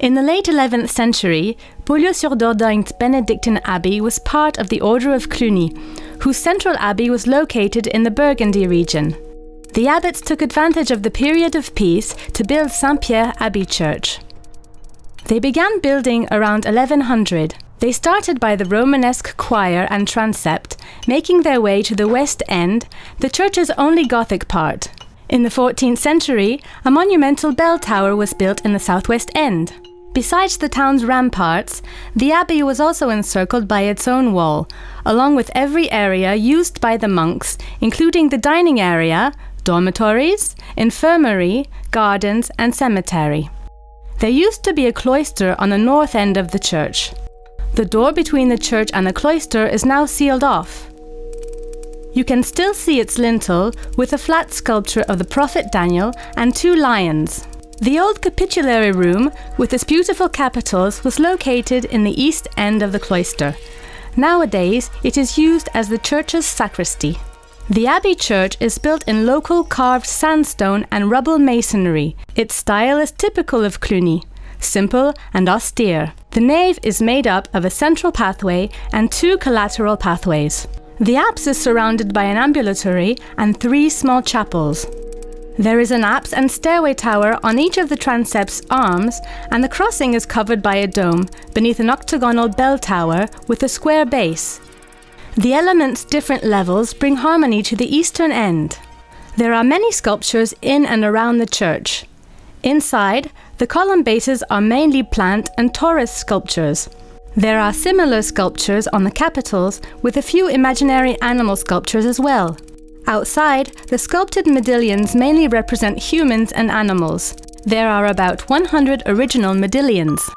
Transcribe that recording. In the late 11th century, Beaulieu-sur-Dordogne Benedictine Abbey was part of the Order of Cluny, whose central abbey was located in the Burgundy region. The abbots took advantage of the period of peace to build Saint-Pierre Abbey Church. They began building around 1100. They started by the Romanesque choir and transept, making their way to the west end, the church's only Gothic part. In the 14th century, a monumental bell tower was built in the southwest end. Besides the town's ramparts, the abbey was also encircled by its own wall, along with every area used by the monks, including the dining area, dormitories, infirmary, gardens, and cemetery. There used to be a cloister on the north end of the church. The door between the church and the cloister is now sealed off. You can still see its lintel with a flat sculpture of the Prophet Daniel and two lions. The old capitulary room, with its beautiful capitals, was located in the east end of the cloister. Nowadays, it is used as the church's sacristy. The abbey church is built in local carved sandstone and rubble masonry. Its style is typical of Cluny, simple and austere. The nave is made up of a central pathway and two collateral pathways. The apse is surrounded by an ambulatory and three small chapels. There is an apse and stairway tower on each of the transept's arms, and the crossing is covered by a dome beneath an octagonal bell tower with a square base. The elements' different levels bring harmony to the eastern end. There are many sculptures in and around the church. Inside, the column bases are mainly plant and torus sculptures. There are similar sculptures on the capitals, with a few imaginary animal sculptures as well. Outside, the sculpted medallions mainly represent humans and animals. There are about 100 original medallions.